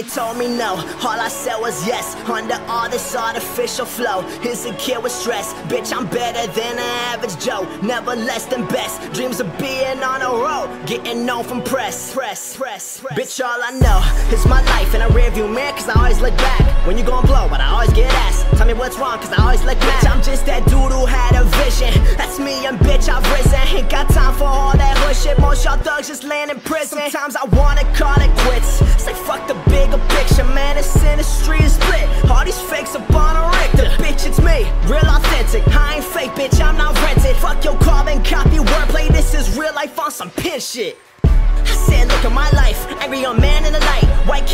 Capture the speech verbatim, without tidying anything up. they told me no, all I said was yes. Under all this artificial flow, insecure with stress. Bitch, I'm better than an average Joe, never less than best. Dreams of being on a road, getting known from press. Press, press, press. Bitch, all I know is my life in a rearview mirror, cause I always look back. When you gon' blow, but I always get asked, tell me what's wrong, cause I always look back. Bitch, I'm just that dude who had a vision. That's me, and bitch, I've risen. Ain't got time for all that hood shit. Most y'all thugs just land in prison. Sometimes I wanna call it quits. It's like fuck the bigger picture, man. This industry is split. All these fakes up on a Richter. Bitch, it's me, real authentic. I ain't fake, bitch, I'm not rented. Fuck your carbon copy wordplay. This is real life on some pin shit. I said, look at my life. Every young man in the light. White